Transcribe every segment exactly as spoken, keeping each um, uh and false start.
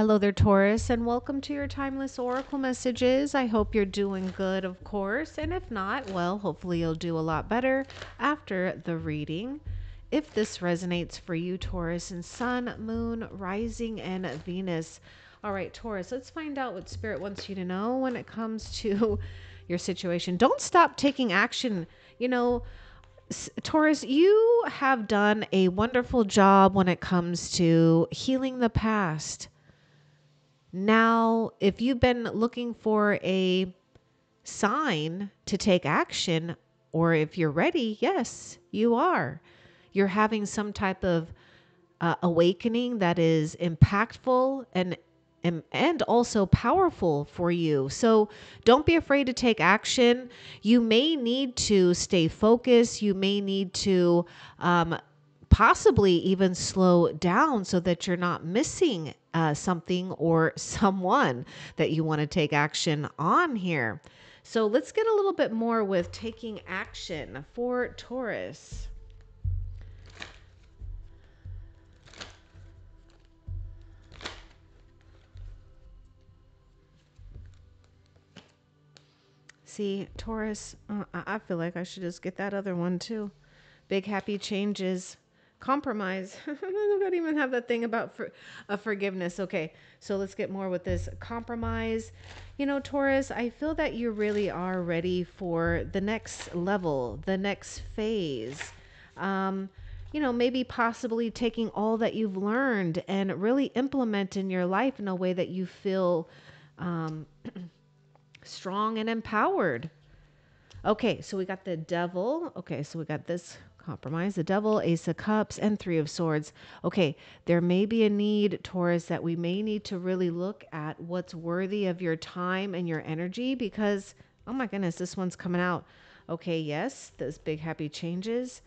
Hello there, Taurus, and welcome to your timeless oracle messages. I hope you're doing good, of course, and if not, well, hopefully you'll do a lot better after the reading. If this resonates for you, Taurus, and Sun, Moon, Rising, and Venus. All right, Taurus, let's find out what Spirit wants you to know when it comes to your situation. Don't stop taking action. You know, Taurus, you have done a wonderful job when it comes to healing the past. Now, if you've been looking for a sign to take action, or if you're ready, yes, you are. You're having some type of uh, awakening that is impactful and, and, and also powerful for you. So don't be afraid to take action. You may need to stay focused. You may need to um, possibly even slow down so that you're not missing Uh, something or someone that you want to take action on here. So let's get a little bit more with taking action for Taurus. See, Taurus, uh, I feel like I should just get that other one too. Big happy changes. Compromise. I don't even have that thing about for, uh, forgiveness. Okay, so let's get more with this compromise. You know, Taurus, I feel that you really are ready for the next level, the next phase. Um, you know, maybe possibly taking all that you've learned and really implement in your life in a way that you feel um, strong and empowered. Okay, so we got the devil. Okay, so we got this compromise, the devil, ace of cups, and three of swords. Okay, there may be a need, Taurus, that we may need to really look at what's worthy of your time and your energy, because, oh my goodness, this one's coming out. Okay, yes, those big happy changes.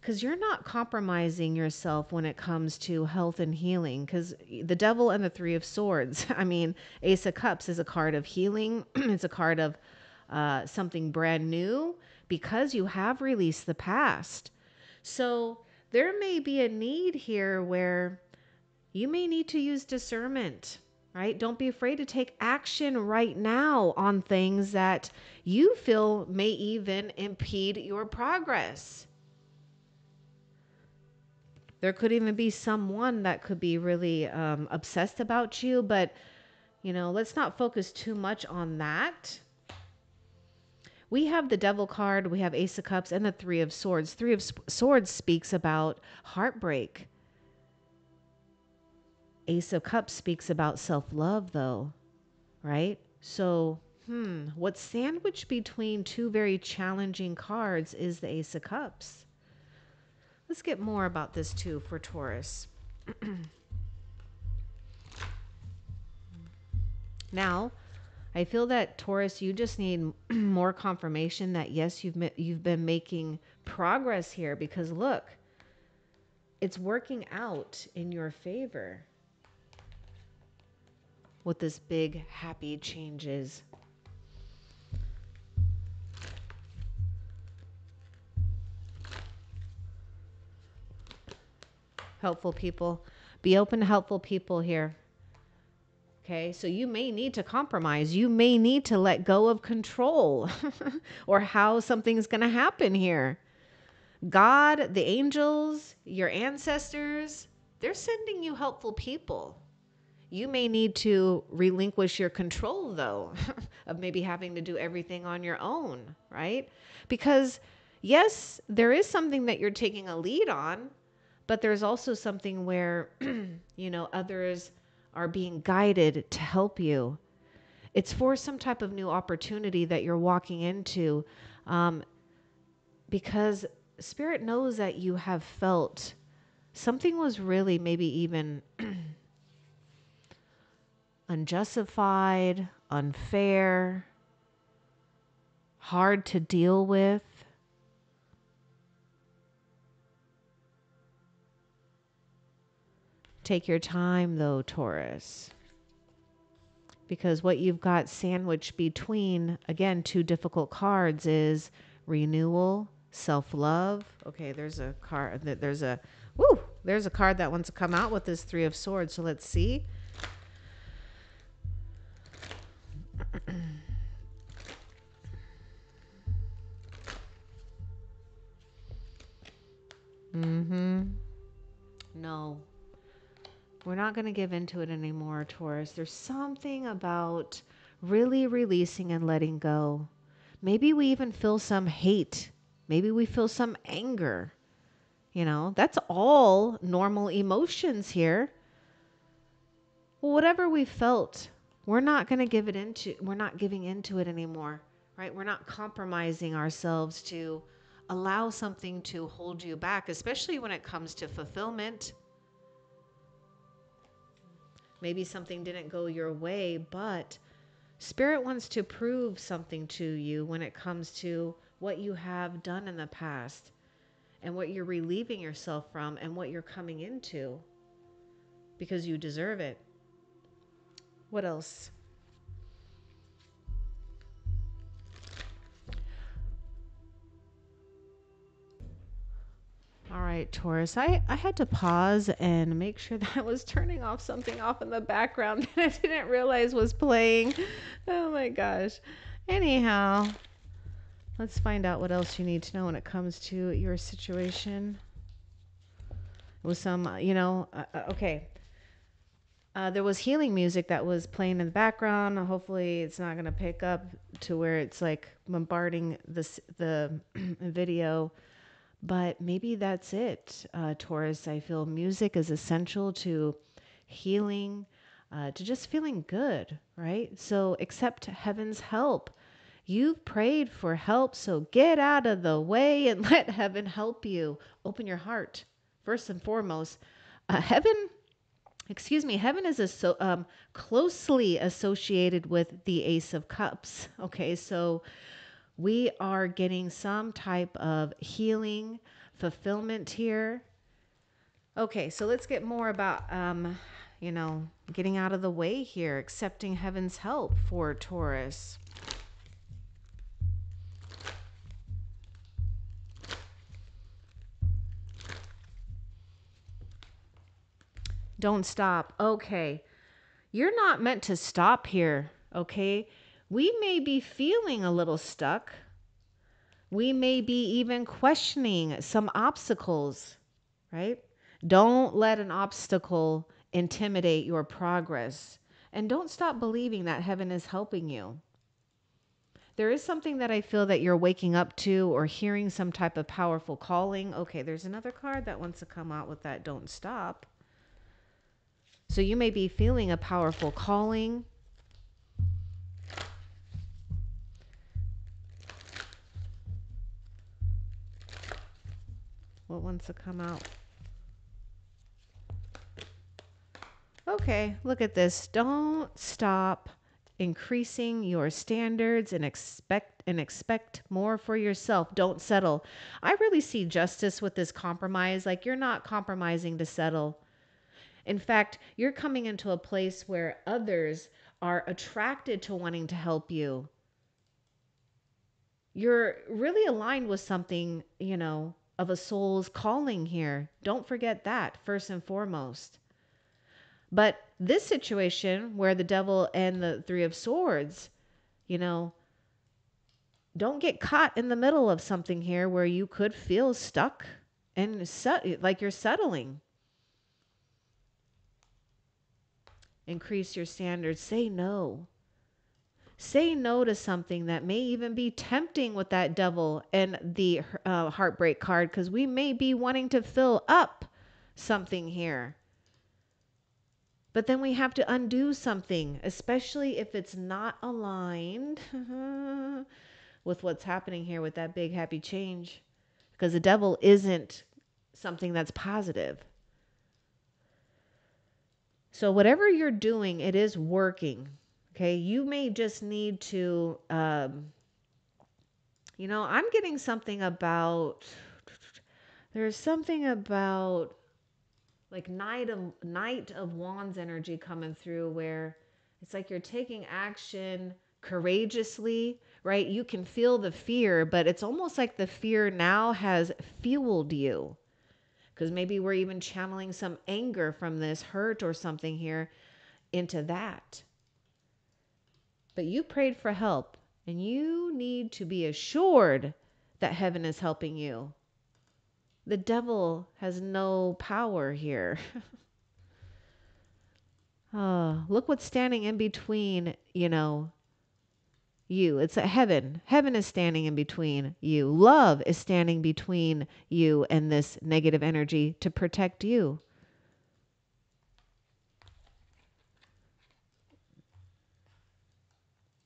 Because you're not compromising yourself when it comes to health and healing, because the devil and the three of swords, I mean, ace of cups is a card of healing. It's a card of uh, something brand new, because you have released the past. So there may be a need here where you may need to use discernment, right? Don't be afraid to take action right now on things that you feel may even impede your progress. There could even be someone that could be really um, obsessed about you, but, you know, let's not focus too much on that. We have the devil card, we have ace of cups, and the three of swords. Three of swords speaks about heartbreak. Ace of cups speaks about self-love, though, right? So, hmm, what's sandwiched between two very challenging cards is the ace of cups. Let's get more about this, too, for Taurus. Now, I feel that, Taurus, you just need more confirmation that, yes, you've, you've been making progress here, because, look, it's working out in your favor with this big, happy changes. Helpful people. Be open to helpful people here. Okay, so you may need to compromise. You may need to let go of control or how something's going to happen here. God, the angels, your ancestors, they're sending you helpful people. You may need to relinquish your control, though, of maybe having to do everything on your own, right? Because, yes, there is something that you're taking a lead on, but there's also something where, you know, others are being guided to help you. It's for some type of new opportunity that you're walking into, um, because Spirit knows that you have felt something was really maybe even unjustified, unfair, hard to deal with. Take your time, though, Taurus, because what you've got sandwiched between, again, two difficult cards is renewal, self-love. Okay, there's a card, there's a, woo, There's a card that wants to come out with this Three of Swords. So let's see. Mm-hmm. No. We're not going to give into it anymore, Taurus. There's something about really releasing and letting go. Maybe we even feel some hate. Maybe we feel some anger. You know, that's all normal emotions here. Whatever we felt, we're not going to give it into, we're not giving into it anymore, right? We're not compromising ourselves to allow something to hold you back, especially when it comes to fulfillment. Maybe something didn't go your way, but Spirit wants to prove something to you when it comes to what you have done in the past and what you're relieving yourself from and what you're coming into, because you deserve it. What else? All right, Taurus, I, I had to pause and make sure that I was turning off something off in the background that I didn't realize was playing. Oh my gosh. Anyhow, let's find out what else you need to know when it comes to your situation. With some, you know, uh, okay. Uh, there was healing music that was playing in the background. Hopefully it's not going to pick up to where it's like bombarding this, the video. But maybe that's it, uh, Taurus. I feel music is essential to healing, uh, to just feeling good, right? So accept heaven's help. You've prayed for help, so get out of the way and let heaven help you. Open your heart. First and foremost, uh, heaven, excuse me, heaven is asso- um, closely associated with the Ace of Cups. Okay, so we are getting some type of healing, fulfillment here. Okay, so let's get more about, um, you know, getting out of the way here, accepting heaven's help for Taurus. Don't stop. Okay, you're not meant to stop here, okay? We may be feeling a little stuck. We may be even questioning some obstacles, right? Don't let an obstacle intimidate your progress. And don't stop believing that heaven is helping you. There is something that I feel that you're waking up to or hearing some type of powerful calling. Okay, there's another card that wants to come out with that don't stop. So you may be feeling a powerful calling. What wants to come out? Okay, look at this. Don't stop increasing your standards and expect and expect more for yourself. Don't settle. I really see justice with this compromise. Like, you're not compromising to settle. In fact, you're coming into a place where others are attracted to wanting to help you. You're really aligned with something, you know, of a soul's calling here. Don't forget that first and foremost. But this situation where the devil and the Three of Swords, you know, don't get caught in the middle of something here where you could feel stuck and set, like you're settling. Increase your standards. Say no. Say no to something that may even be tempting with that devil and the uh, heartbreak card, because we may be wanting to fill up something here. But then we have to undo something, especially if it's not aligned with what's happening here with that big happy change, because the devil isn't something that's positive. So whatever you're doing, it is working. Okay, you may just need to, um, you know, I'm getting something about, there's something about like Knight of, Knight of Wands energy coming through, where it's like you're taking action courageously, right? You can feel the fear, but it's almost like the fear now has fueled you. because maybe we're even channeling some anger from this hurt or something here into that. But you prayed for help, and you need to be assured that heaven is helping you. The devil has no power here. Oh, look what's standing in between, you know, you. It's a heaven. Heaven is standing in between you. Love is standing between you and this negative energy to protect you.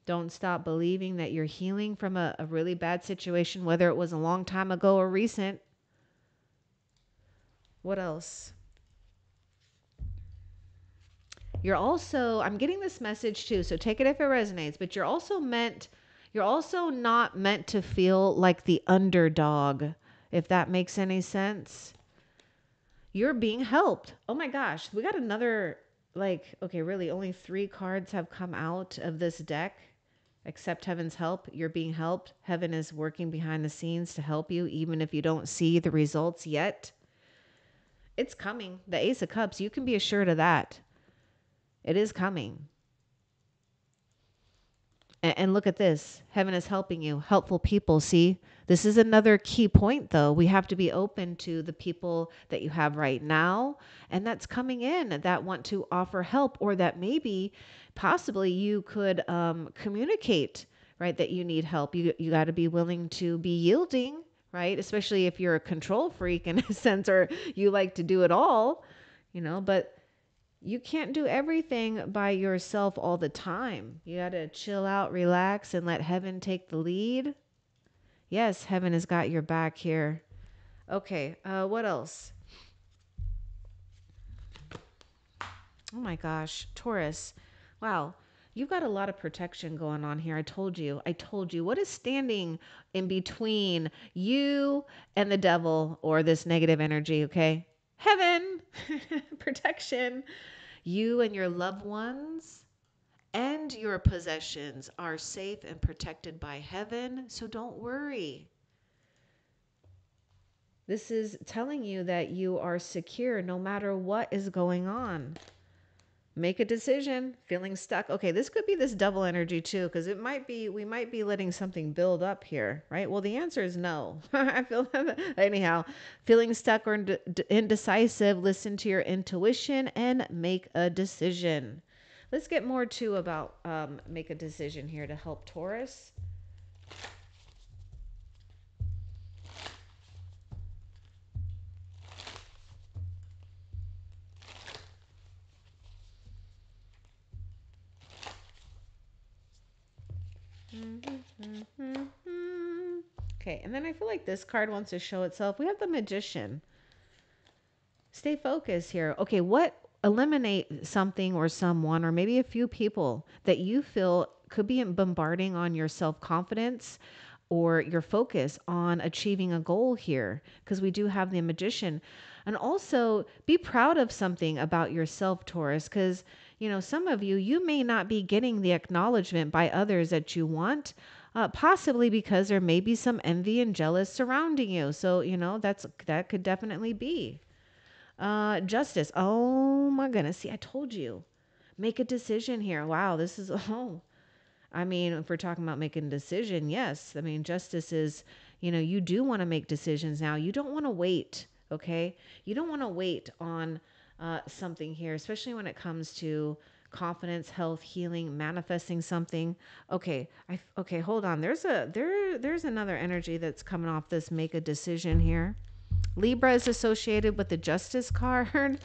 Don't stop believing that you're healing from a, a really bad situation, whether it was a long time ago or recent. What else? You're also, I'm getting this message too, so take it if it resonates, but you're also meant, you're also not meant to feel like the underdog, if that makes any sense. You're being helped. Oh my gosh, we got another, like, okay, really only three cards have come out of this deck. Accept heaven's help. You're being helped. Heaven is working behind the scenes to help you, even if you don't see the results yet. It's coming. The Ace of Cups, you can be assured of that. It is coming. And, and look at this. Heaven is helping you. Helpful people, see? This is another key point, though. We have to be open to the people that you have right now, and that's coming in, that want to offer help, or that maybe, possibly, you could um, communicate, right, that you need help. You, you got to be willing to be yielding, right, especially if you're a control freak in a sense, or you like to do it all, you know, but you can't do everything by yourself all the time. You got to chill out, relax, and let heaven take the lead. Yes, heaven has got your back here. Okay, uh, what else? Oh my gosh, Taurus. Wow, you've got a lot of protection going on here. I told you, I told you. What is standing in between you and the devil or this negative energy, okay? Heaven, protection. You and your loved ones and your possessions are safe and protected by heaven, so don't worry. This is telling you that you are secure no matter what is going on. Make a decision, feeling stuck. Okay, this could be this double energy too, because it might be, we might be letting something build up here, right? Well, the answer is no. I feel that. Anyhow, feeling stuck or indecisive, listen to your intuition and make a decision. Let's get more too about um, make a decision here to help Taurus. Okay, and then I feel like this card wants to show itself. We have the Magician. Stay focused here. Okay, what, eliminate something or someone or maybe a few people that you feel could be bombarding on your self-confidence or your focus on achieving a goal here, because we do have the Magician. And also be proud of something about yourself, Taurus, because you know, some of you, you may not be getting the acknowledgement by others that you want, uh, possibly because there may be some envy and jealous surrounding you. So, you know, that's, that could definitely be. Uh, justice. Oh my goodness. See, I told you. Make a decision here. Wow. This is, oh, I mean, if we're talking about making a decision, yes. I mean, justice is, you know, you do want to make decisions now. You don't want to wait. Okay. You don't want to wait on Uh, something here, especially when it comes to confidence, health, healing, manifesting something. Okay. I, okay. Hold on. There's a, there, there's another energy that's coming off this make a decision here. Libra is associated with the justice card.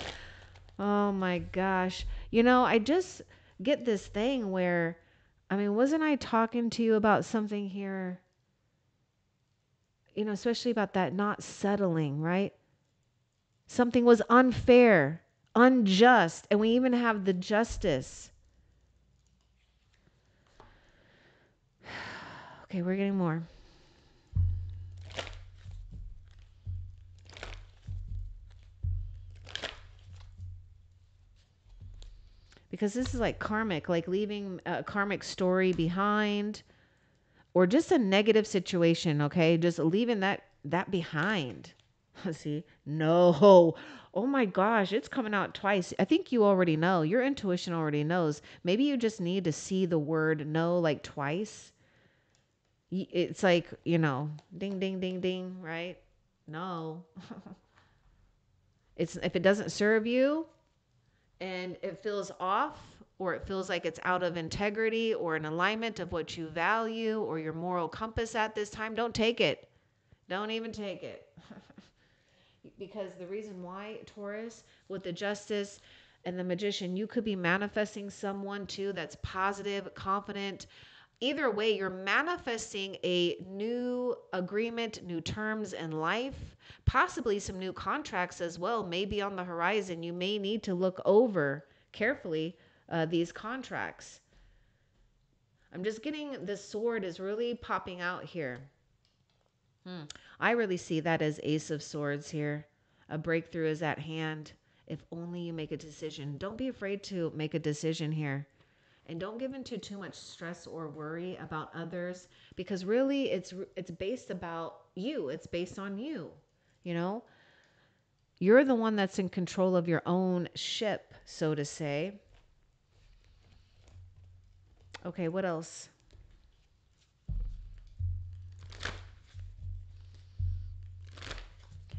Oh my gosh. You know, I just get this thing where, I mean, wasn't I talking to you about something here? You know, especially about that not settling, right? Something was unfair, unjust, and we even have the justice. Okay, we're getting more. Because this is like karmic, like leaving a karmic story behind, or just a negative situation, okay? Just leaving that, that behind. See, no. Oh my gosh, it's coming out twice. I think you already know. Your intuition already knows. Maybe you just need to see the word no like twice. Y- It's like, you know, ding, ding, ding, ding, right? No. It's if it doesn't serve you and it feels off, or it feels like it's out of integrity or in alignment of what you value or your moral compass at this time, don't take it. Don't even take it. Because the reason why, Taurus, with the Justice and the Magician, you could be manifesting someone too that's positive, confident. Either way, you're manifesting a new agreement, new terms in life, possibly some new contracts as well, maybe on the horizon. You may need to look over carefully uh, these contracts. I'm just getting the sword is really popping out here. Hmm. I really see that as Ace of Swords here. A breakthrough is at hand. If only you make a decision. Don't be afraid to make a decision here. And don't give into too much stress or worry about others, because really it's it's based about you. It's based on you. You know, you're the one that's in control of your own ship, so to say. Okay, what else?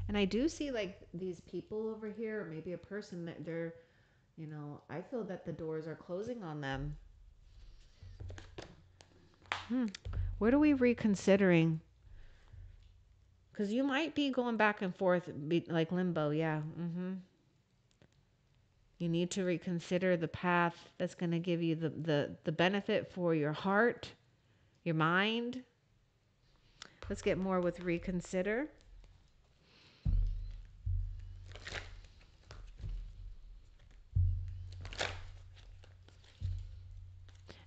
And I do see like these people over here, or maybe a person that they're, you know, I feel that the doors are closing on them. Hmm. What are we reconsidering? Because you might be going back and forth be, like limbo. Yeah. Mm-hmm. You need to reconsider the path that's going to give you the, the, the benefit for your heart, your mind. Let's get more with reconsider.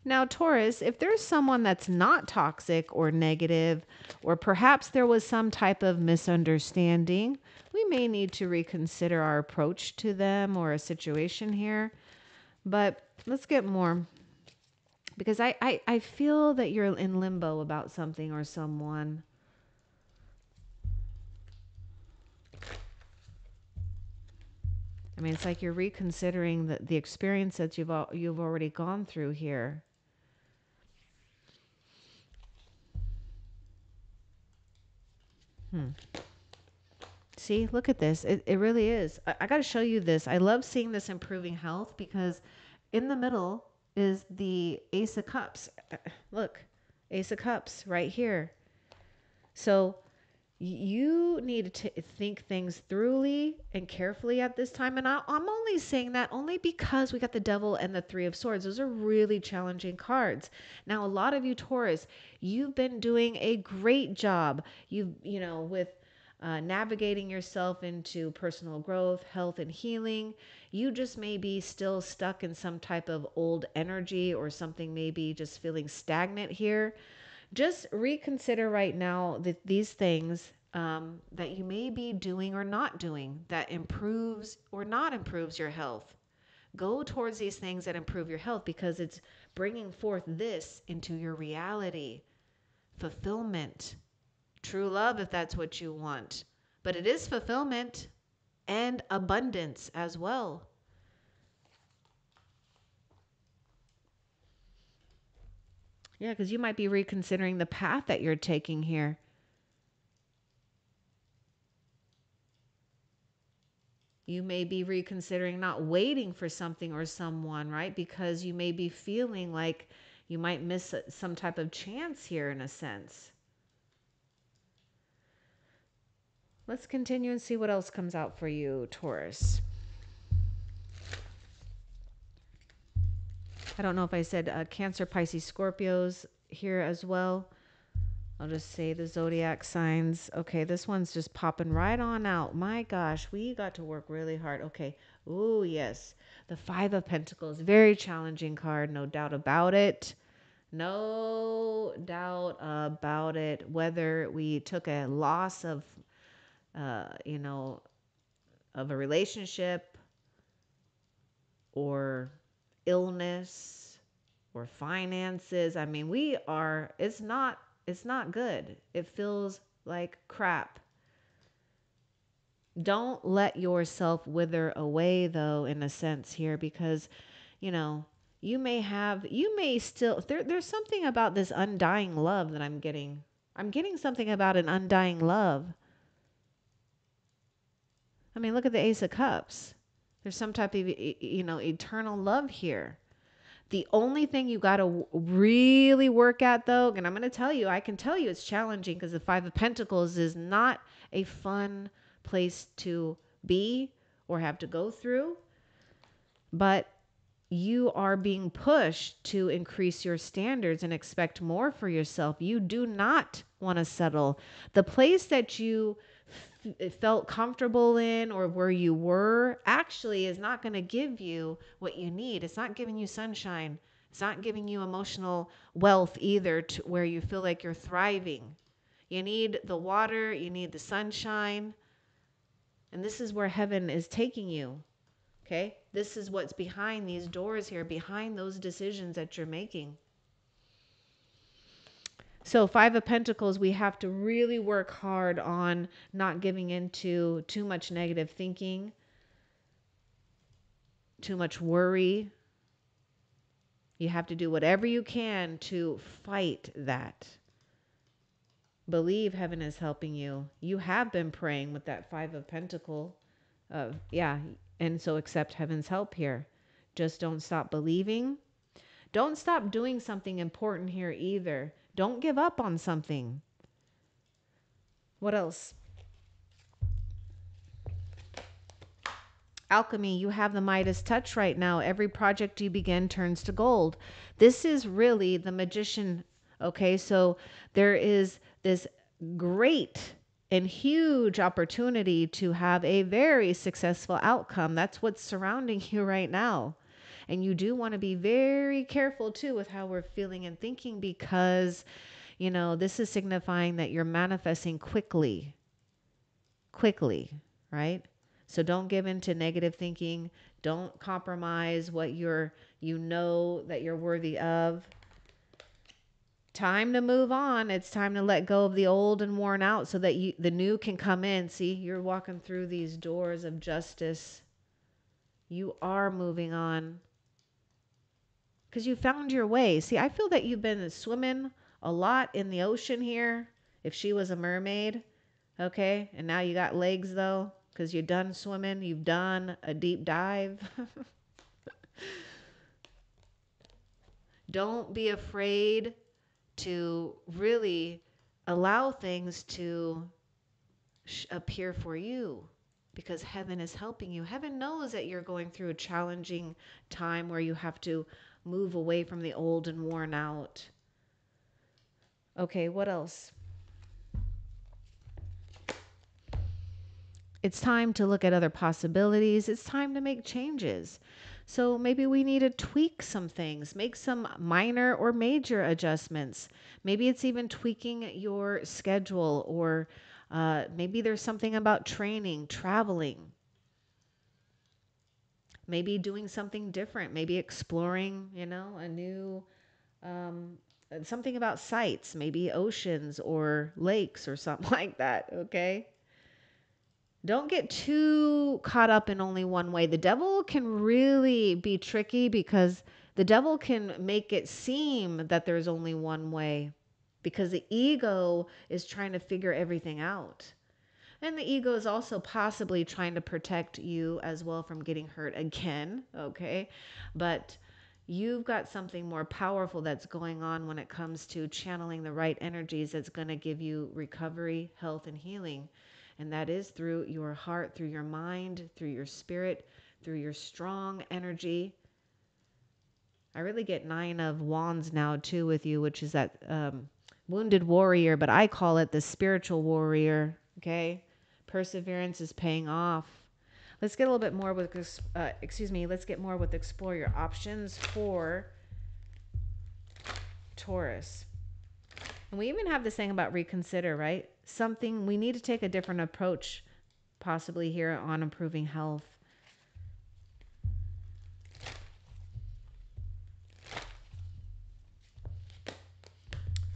Now, Taurus, if there's someone that's not toxic or negative, or perhaps there was some type of misunderstanding, we may need to reconsider our approach to them or a situation here. But let's get more, because I, I, I feel that you're in limbo about something or someone. I mean, it's like you're reconsidering the, the experience that you've, al you've already gone through here. Hmm. See, look at this. It, it really is. I, I got to show you this. I love seeing this improving health, because in the middle is the Ace of Cups. Look, Ace of Cups right here. So you need to think things thoroughly and carefully at this time. And I, I'm only saying that only because we got the Devil and the Three of Swords. Those are really challenging cards. Now, a lot of you Taurus, you've been doing a great job. You've, you know, with uh, navigating yourself into personal growth, health, and healing. You just may be still stuck in some type of old energy, or something maybe just feeling stagnant here. Just reconsider right now that these things um, that you may be doing or not doing that improves or not improves your health. Go towards these things that improve your health, because it's bringing forth this into your reality. Fulfillment, true love, if that's what you want. But it is fulfillment and abundance as well. Yeah, because you might be reconsidering the path that you're taking here. You may be reconsidering not waiting for something or someone, right? Because you may be feeling like you might miss some type of chance here in a sense. Let's continue and see what else comes out for you, Taurus. I don't know if I said uh, Cancer, Pisces, Scorpios here as well. I'll just say the zodiac signs. Okay, this one's just popping right on out. My gosh, we got to work really hard. Okay, ooh, yes. The Five of Pentacles, very challenging card, no doubt about it. No doubt about it. Whether we took a loss of, uh, you know, of a relationship, or illness, or finances. I mean, we are, it's not, it's not good. It feels like crap. Don't let yourself wither away, though, in a sense here, because, you know, you may have, you may still, there, there's something about this undying love that I'm getting. I'm getting something about an undying love. I mean, look at the Ace of Cups. There's some type of, you know, eternal love here. The only thing you got to really work at, though, and I'm going to tell you, I can tell you it's challenging, because the Five of Pentacles is not a fun place to be or have to go through, but you are being pushed to increase your standards and expect more for yourself. You do not want to settle. The place that you f felt comfortable in, or where you were, actually is not going to give you what you need. It's not giving you sunshine. It's not giving you emotional wealth either, to where you feel like you're thriving. You need the water. You need the sunshine. And this is where heaven is taking you. Okay, this is what's behind these doors here, behind those decisions that you're making. So Five of Pentacles, we have to really work hard on not giving into too much negative thinking, too much worry. You have to do whatever you can to fight that. Believe heaven is helping you. You have been praying with that Five of Pentacles. Uh, yeah. And so accept heaven's help here. Just don't stop believing. Don't stop doing something important here either. Don't give up on something. What else? Alchemy, you have the Midas touch right now. Every project you begin turns to gold. This is really the magician. Okay, so there is this great and huge opportunity to have a very successful outcome. That's what's surrounding you right now. And you do want to be very careful too with how we're feeling and thinking, because, you know, this is signifying that you're manifesting quickly, quickly, right? So don't give in to negative thinking. Don't compromise what you're, you know that you're worthy of. Time to move on. It's time to let go of the old and worn out, so that you, the new can come in. See, you're walking through these doors of justice. You are moving on, because you found your way. See, I feel that you've been swimming a lot in the ocean here. If she was a mermaid, okay, and now you got legs though, because you're done swimming. You've done a deep dive. Don't be afraid to really allow things to appear for you, because heaven is helping you. Heaven knows that you're going through a challenging time where you have to move away from the old and worn out. Okay, what else? It's time to look at other possibilities. It's time to make changes. So maybe we need to tweak some things, make some minor or major adjustments. Maybe it's even tweaking your schedule, or uh, maybe there's something about training, traveling. Maybe doing something different, maybe exploring, you know, a new, um, something about sights, maybe oceans or lakes or something like that, okay? Don't get too caught up in only one way. The devil can really be tricky, because the devil can make it seem that there's only one way, because the ego is trying to figure everything out. And the ego is also possibly trying to protect you as well from getting hurt again, okay? But you've got something more powerful that's going on when it comes to channeling the right energies that's going to give you recovery, health, and healing. And that is through your heart, through your mind, through your spirit, through your strong energy. I really get Nine of Wands now too with you, which is that um, wounded warrior, but I call it the spiritual warrior, okay? Perseverance is paying off. Let's get a little bit more with, uh, excuse me, let's get more with explore your options for Taurus. And we even have this thing about reconsider, right? Something, we need to take a different approach possibly here on improving health.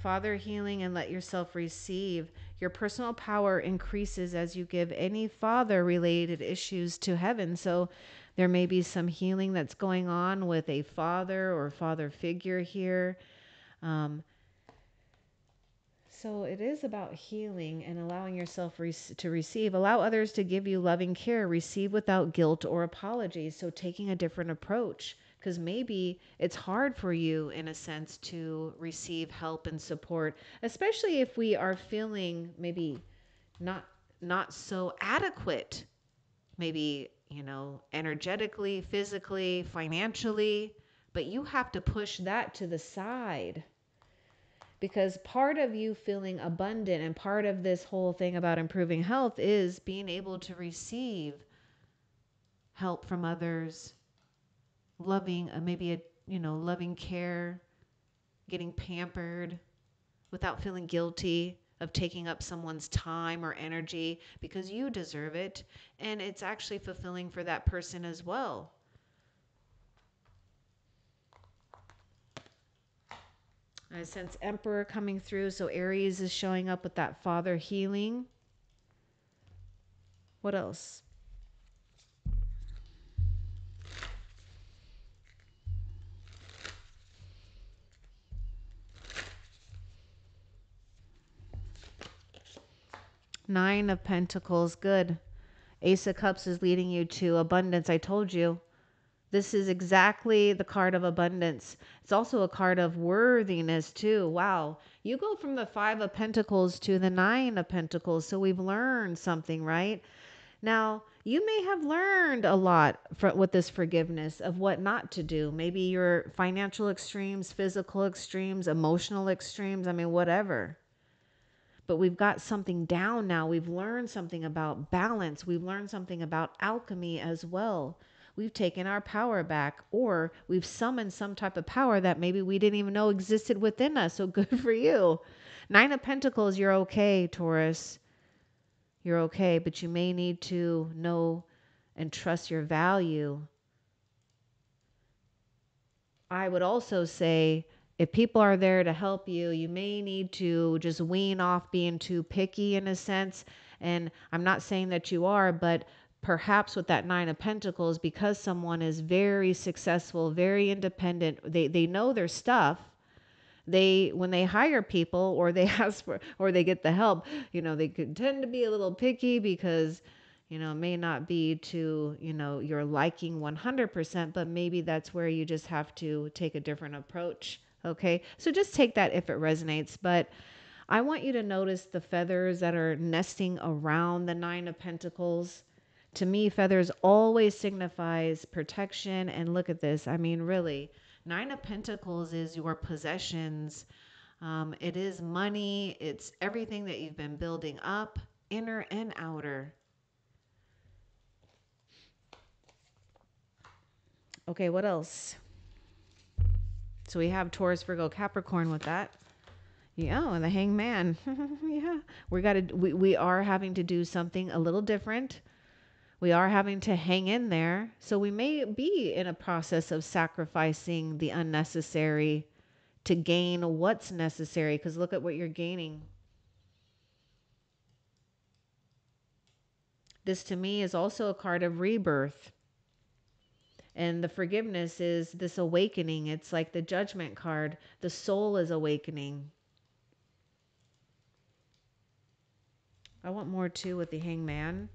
Father healing and let yourself receive. Your personal power increases as you give any father-related issues to heaven. So there may be some healing that's going on with a father or father figure here. Um, so it is about healing and allowing yourself re- to receive. Allow others to give you loving care. Receive without guilt or apologies. So taking a different approach, because maybe it's hard for you in a sense to receive help and support, especially if we are feeling maybe not not so adequate, maybe, you know, energetically, physically, financially, but you have to push that to the side, because part of you feeling abundant and part of this whole thing about improving health is being able to receive help from others, loving, uh, maybe a, you know, loving care, getting pampered without feeling guilty of taking up someone's time or energy, because you deserve it. And it's actually fulfilling for that person as well. I sense Emperor coming through. So Aries is showing up with that father healing. What else? Nine of Pentacles, good. Ace of Cups is leading you to abundance. I told you, this is exactly the card of abundance. It's also a card of worthiness too. Wow. You go from the Five of Pentacles to the Nine of Pentacles. So we've learned something, right? Now, you may have learned a lot for, with this forgiveness of what not to do. Maybe your financial extremes, physical extremes, emotional extremes. I mean, whatever. But we've got something down now. We've learned something about balance. We've learned something about alchemy as well. We've taken our power back, or we've summoned some type of power that maybe we didn't even know existed within us. So good for you. Nine of Pentacles, you're okay, Taurus. You're okay, but you may need to know and trust your value. I would also say, if people are there to help you, you may need to just wean off being too picky in a sense. And I'm not saying that you are, but perhaps with that Nine of Pentacles, because someone is very successful, very independent, they, they know their stuff. They, when they hire people or they ask for, or they get the help, you know, they could tend to be a little picky because, you know, it may not be to, you know, your liking one hundred percent, but maybe that's where you just have to take a different approach. Okay, so just take that if it resonates, but I want you to notice the feathers that are nesting around the Nine of Pentacles. To me, feathers always signifies protection, and look at this. I mean, really, Nine of Pentacles is your possessions. Um, it is money. It's everything that you've been building up, inner and outer. Okay, what else? So we have Taurus, Virgo, Capricorn with that. Yeah, and the Hangman. Yeah, we got to. We we are having to do something a little different. We are having to hang in there. So we may be in a process of sacrificing the unnecessary to gain what's necessary. Because look at what you're gaining. This to me is also a card of rebirth. And the forgiveness is this awakening. It's like the judgment card. The soul is awakening. I want more too with the Hangman.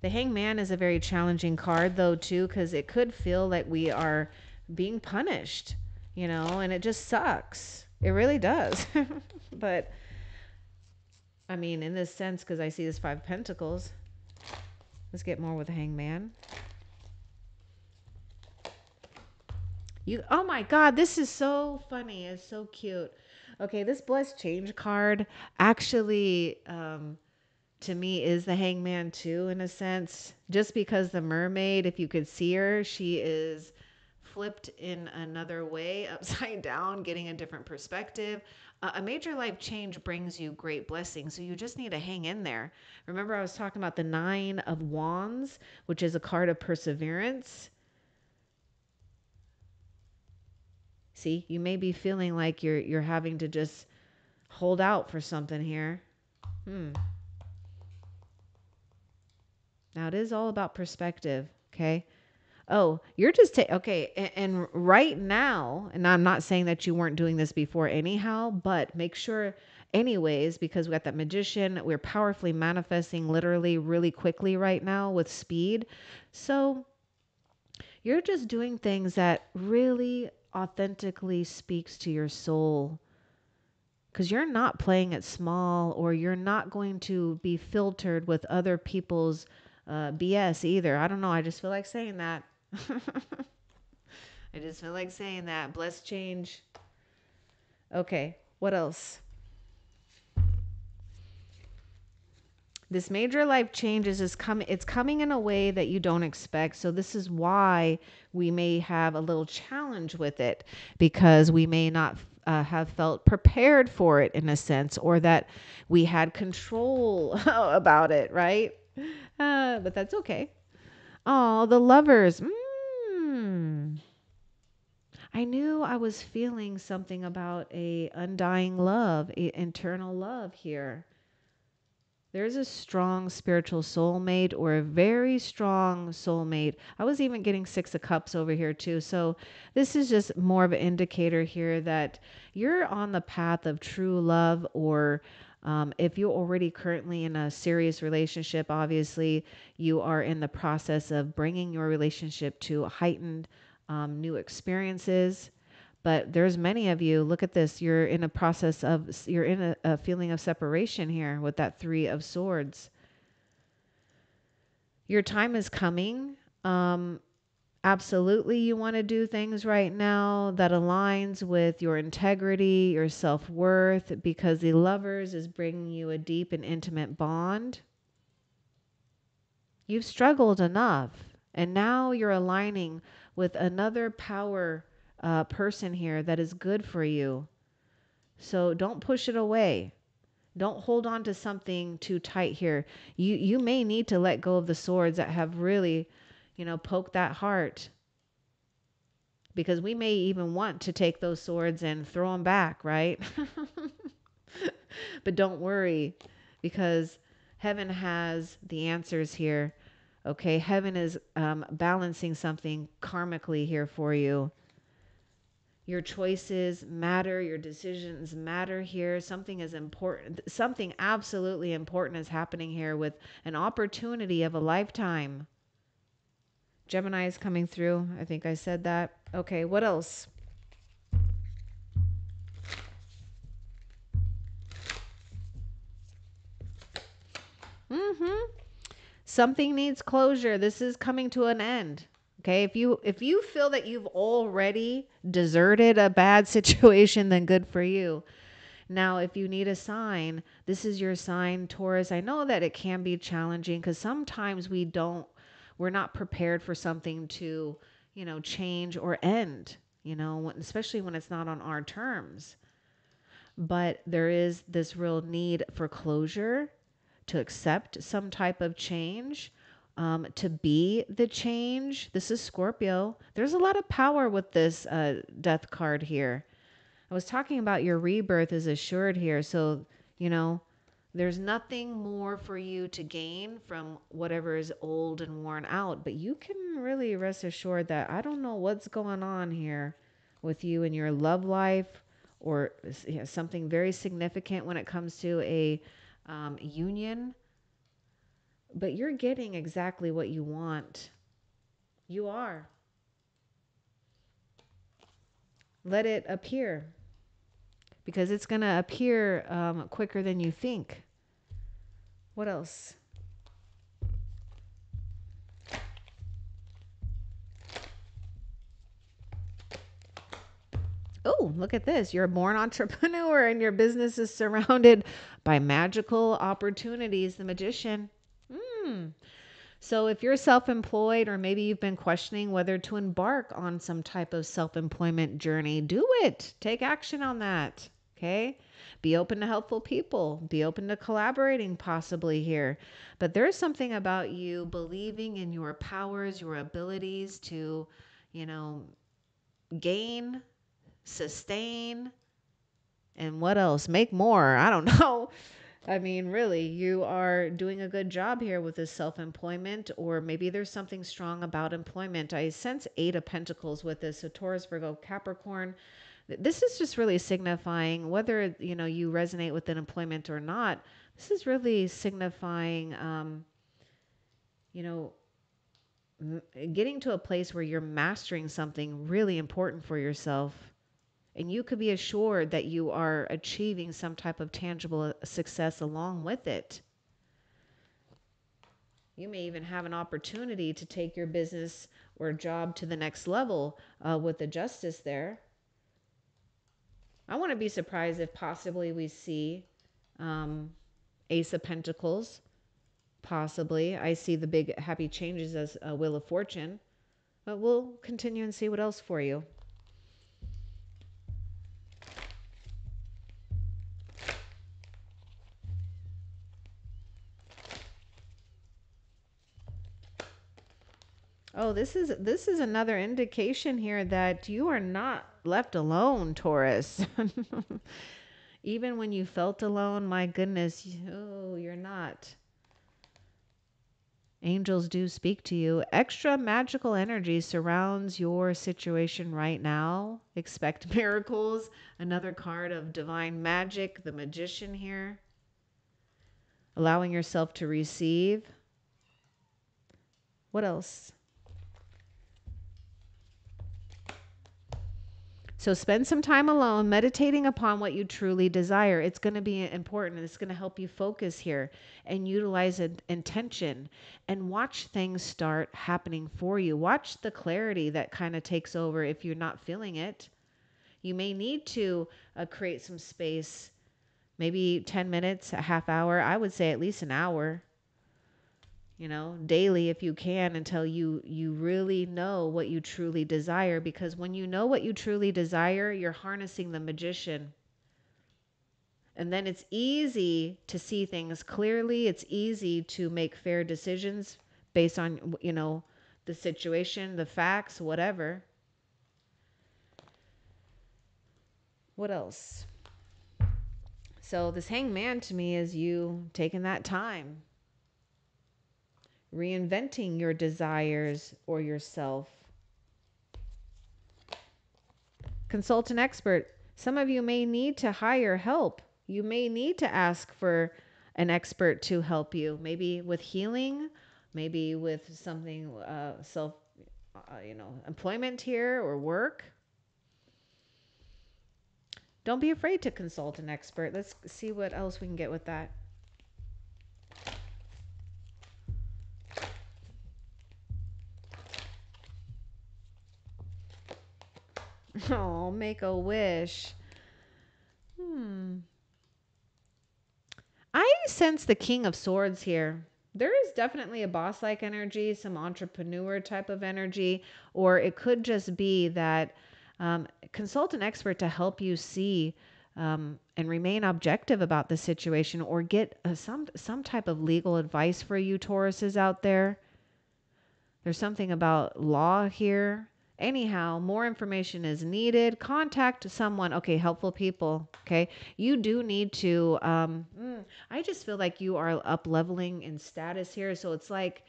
The Hangman is a very challenging card though too, because it could feel like we are being punished, you know, and it just sucks. It really does. But I mean, in this sense, because I see this Five of Pentacles. Let's get more with the Hangman. You, oh my God, this is so funny. It's so cute. Okay, this Blessed Change card actually, um, to me, is the Hangman too, in a sense. Just because the mermaid, if you could see her, she is flipped in another way, upside down, getting a different perspective. Uh, a major life change brings you great blessings, so you just need to hang in there. Remember, I was talking about the Nine of Wands, which is a card of perseverance. See, you may be feeling like you're you're having to just hold out for something here. Hmm. Now it is all about perspective. Okay. Oh, you're just ta- okay. And, and right now, and I'm not saying that you weren't doing this before anyhow, but make sure anyways, because we got that magician, we're powerfully manifesting literally really quickly right now with speed. So you're just doing things that really authentically speaks to your soul, because you're not playing it small, or you're not going to be filtered with other people's uh, B S either. I don't know. I just feel like saying that. I just feel like saying that. Blessed change. Okay. What else? This major life change is, is com- it's coming in a way that you don't expect. So this is why we may have a little challenge with it, because we may not uh, have felt prepared for it in a sense, or that we had control about it, right? Uh, but that's okay. Oh, the lovers. Mm. I knew I was feeling something about a undying love, a internal love here. There's a strong spiritual soulmate, or a very strong soulmate. I was even getting six of cups over here too. So this is just more of an indicator here that you're on the path of true love, or um, if you're already currently in a serious relationship, obviously you are in the process of bringing your relationship to heightened um, new experiences. But there's many of you, look at this, you're in a process of, you're in a, a feeling of separation here with that three of swords. Your time is coming. Um, absolutely, you want to do things right now that aligns with your integrity, your self-worth, because the lovers is bringing you a deep and intimate bond. You've struggled enough, and now you're aligning with another power Uh, person here that is good for you. So don't push it away. Don't hold on to something too tight here. You you may need to let go of the swords that have really, you know, poked that heart, because we may even want to take those swords and throw them back, right? But don't worry, because heaven has the answers here. Okay, heaven is um, balancing something karmically here for you. Your choices matter. Your decisions matter here. Something is important. Something absolutely important is happening here with an opportunity of a lifetime. Gemini is coming through. I think I said that. Okay, what else? Mm-hmm. Something needs closure. This is coming to an end. Okay, if you if you feel that you've already deserted a bad situation, then good for you. Now, if you need a sign, this is your sign, Taurus. I know that it can be challenging, because sometimes we don't, we're not prepared for something to, you know, change or end, you know, especially when it's not on our terms. But there is this real need for closure, to accept some type of change. Um, to be the change. This is Scorpio. There's a lot of power with this uh, death card here. I was talking about your rebirth is assured here. So, you know, there's nothing more for you to gain from whatever is old and worn out, but you can really rest assured that I don't know what's going on here with you in your love life, or you know, something very significant when it comes to a um, union. But you're getting exactly what you want. You are. Let it appear, because it's going to appear um, quicker than you think. What else? Oh, look at this. You're a born entrepreneur, and your business is surrounded by magical opportunities. The magician. So if you're self-employed, or maybe you've been questioning whether to embark on some type of self-employment journey, do it. Take action on that. Okay. Be open to helpful people. Be open to collaborating possibly here. But there's something about you believing in your powers, your abilities to, you know, gain, sustain, and what else? Make more. I don't know. I mean, really, you are doing a good job here with this self-employment, or maybe there's something strong about employment. I sense Eight of Pentacles with this, so Taurus, Virgo, Capricorn. This is just really signifying whether, you know, you resonate with an employment or not. This is really signifying, um, you know, m getting to a place where you're mastering something really important for yourself. And you could be assured that you are achieving some type of tangible success along with it. You may even have an opportunity to take your business or job to the next level uh, with the justice there. I wouldn't be surprised if possibly we see um, Ace of Pentacles. Possibly. I see the big happy changes as a Wheel of Fortune. But we'll continue and see what else for you. Oh, this is this is another indication here that you are not left alone, Taurus. Even when you felt alone, my goodness, oh, you're not. Angels do speak to you. Extra magical energy surrounds your situation right now. Expect miracles. Another card of divine magic, the Magician here. Allowing yourself to receive. What else? So spend some time alone, meditating upon what you truly desire. It's going to be important, and it's going to help you focus here and utilize an intention and watch things start happening for you. Watch the clarity that kind of takes over if you're not feeling it. You may need to uh, create some space, maybe ten minutes, a half hour. I would say at least an hour, you know, daily if you can, until you, you really know what you truly desire. Because when you know what you truly desire, you're harnessing the Magician. And then it's easy to see things clearly. It's easy to make fair decisions based on, you know, the situation, the facts, whatever. What else? So this Hanged Man to me is you taking that time, reinventing your desires or yourself. Consult an expert. Some of you may need to hire help. You may need to ask for an expert to help you, maybe with healing, maybe with something uh, self, uh, you know, employment here or work. Don't be afraid to consult an expert. Let's see what else we can get with that. Oh, make a wish. Hmm. I sense the King of Swords here. There is definitely a boss-like energy, some entrepreneur type of energy, or it could just be that um, consult an expert to help you see um, and remain objective about the situation, or get uh, some, some type of legal advice for you Tauruses out there. There's something about law here. Anyhow, more information is needed. Contact someone. Okay, helpful people. Okay, you do need to, um, mm, I just feel like you are up leveling in status here. So it's like,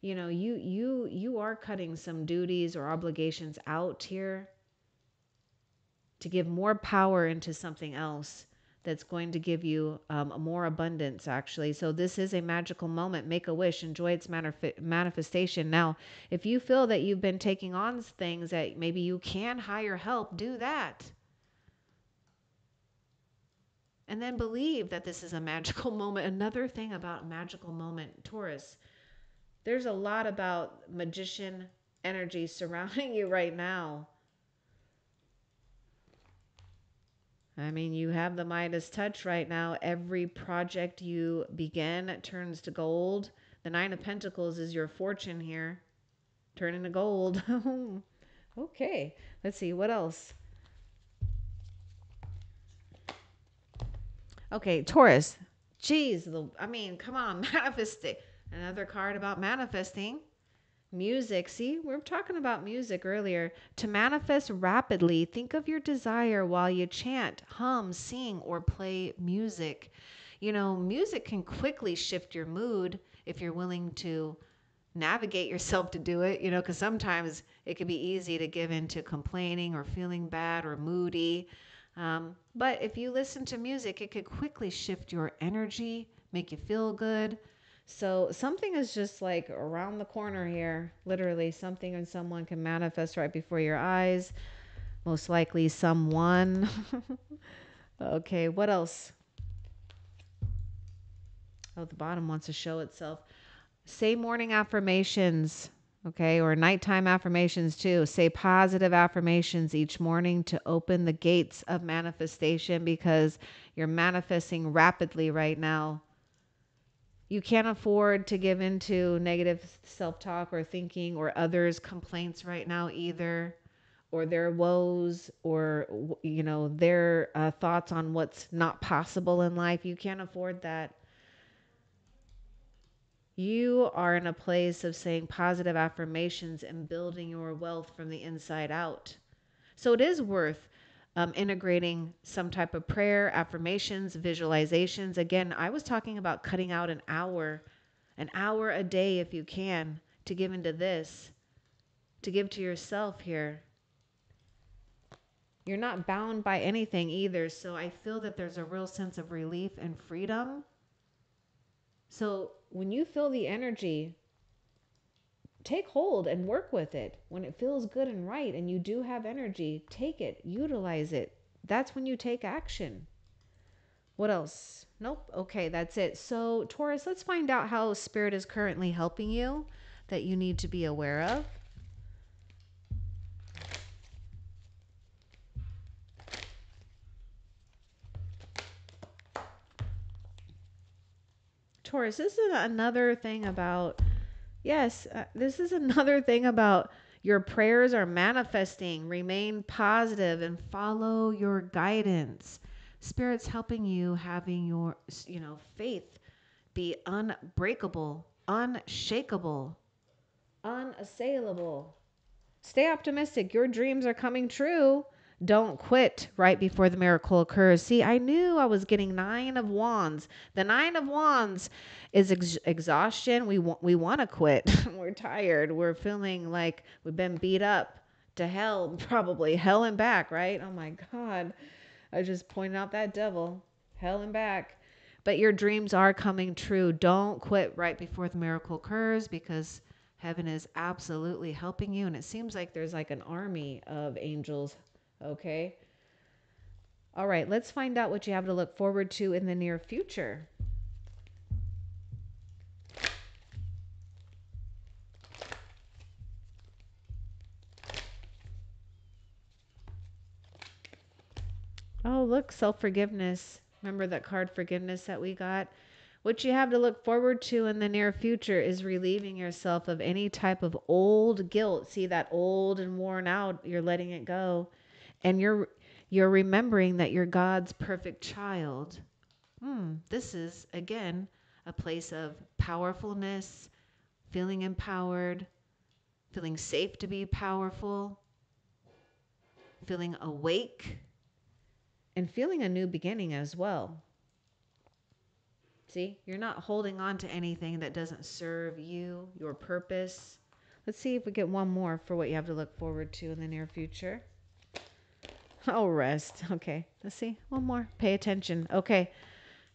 you know, you, you, you are cutting some duties or obligations out here to give more power into something else that's going to give you um, more abundance, actually. So this is a magical moment. Make a wish. Enjoy its manif manifestation. Now, if you feel that you've been taking on things that maybe you can hire help, do that. And then believe that this is a magical moment. Another thing about magical moment, Taurus, there's a lot about magician energy surrounding you right now. I mean, you have the Midas touch right now. Every project you begin turns to gold. The Nine of Pentacles is your fortune here. Turn into gold. Okay, let's see. What else? Okay, Taurus. Jeez, the, I mean, come on, manifest it. Another card about manifesting. Music. See, we were talking about music earlier. To manifest rapidly, think of your desire while you chant, hum, sing, or play music. you know, music can quickly shift your mood if you're willing to navigate yourself to do it, you know, because sometimes it can be easy to give into complaining or feeling bad or moody. Um, but if you listen to music, it could quickly shift your energy, make you feel good. So something is just like around the corner here. Literally something and someone can manifest right before your eyes. Most likely someone. Okay, what else? Oh, the bottom wants to show itself. Say morning affirmations, okay, or nighttime affirmations too. Say positive affirmations each morning to open the gates of manifestation, because you're manifesting rapidly right now. You can't afford to give into negative self-talk or thinking or others' complaints right now either, or their woes, or, you know, their uh, thoughts on what's not possible in life. You can't afford that. You are in a place of saying positive affirmations and building your wealth from the inside out. So it is worth um, integrating some type of prayer, affirmations, visualizations. Again, I was talking about cutting out an hour, an hour a day if you can, to give into this, to give to yourself here. You're not bound by anything either. So I feel that there's a real sense of relief and freedom. So when you feel the energy, take hold and work with it. When it feels good and right and you do have energy, take it, utilize it. That's when you take action. What else? Nope. Okay, that's it. So Taurus, let's find out how Spirit is currently helping you that you need to be aware of. Taurus, this is another thing about, yes, uh, this is another thing about your prayers are manifesting. Remain positive and follow your guidance. Spirit's helping you having your, you know, faith be unbreakable, unshakable, unassailable. Stay optimistic. Your dreams are coming true. Don't quit right before the miracle occurs. See, I knew I was getting nine of wands. The nine of wands is ex exhaustion. We, wa we want to quit. We're tired. We're feeling like we've been beat up to hell, probably hell and back, right? Oh my God. I just pointed out that devil, hell and back. But your dreams are coming true. Don't quit right before the miracle occurs, because heaven is absolutely helping you. And it seems like there's like an army of angels. Okay. All right. Let's find out what you have to look forward to in the near future. Oh, look, self-forgiveness. Remember that card, forgiveness, that we got? What you have to look forward to in the near future is relieving yourself of any type of old guilt. See, that old and worn out, you're letting it go. And you're you're remembering that you're God's perfect child. Hmm, this is, again, a place of powerfulness, feeling empowered, feeling safe to be powerful, feeling awake, and feeling a new beginning as well. See, you're not holding on to anything that doesn't serve you, your purpose. Let's see if we get one more for what you have to look forward to in the near future. Oh, rest. Okay. Let's see. One more. Pay attention. Okay.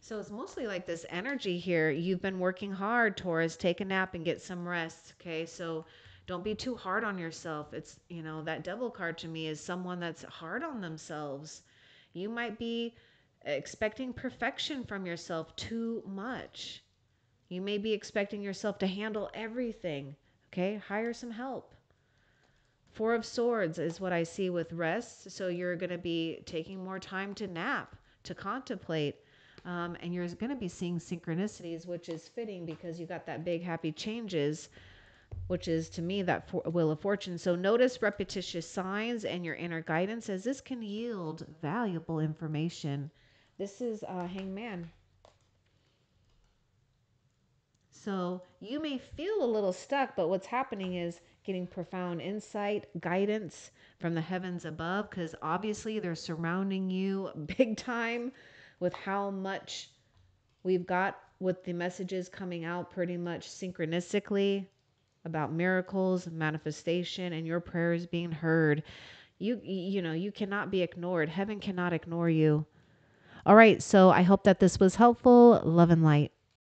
So it's mostly like this energy here. You've been working hard, Taurus. Take a nap and get some rest. Okay. So don't be too hard on yourself. It's, you know, that devil card to me is someone that's hard on themselves. You might be expecting perfection from yourself too much. You may be expecting yourself to handle everything. Okay. Hire some help. Four of Swords is what I see with rest. So you're going to be taking more time to nap, to contemplate, um, and you're going to be seeing synchronicities, which is fitting because you got that big happy changes, which is to me that for Wheel of Fortune. So notice repetitious signs and your inner guidance, as this can yield valuable information. This is uh, Hangman. So you may feel a little stuck, but what's happening is getting profound insight, guidance from the heavens above, because obviously they're surrounding you big time with how much We've got with the messages coming out pretty much synchronistically about miracles, manifestation, and your prayers being heard. You, you know, you cannot be ignored. Heaven cannot ignore you. All right. So I hope that this was helpful. Love and light.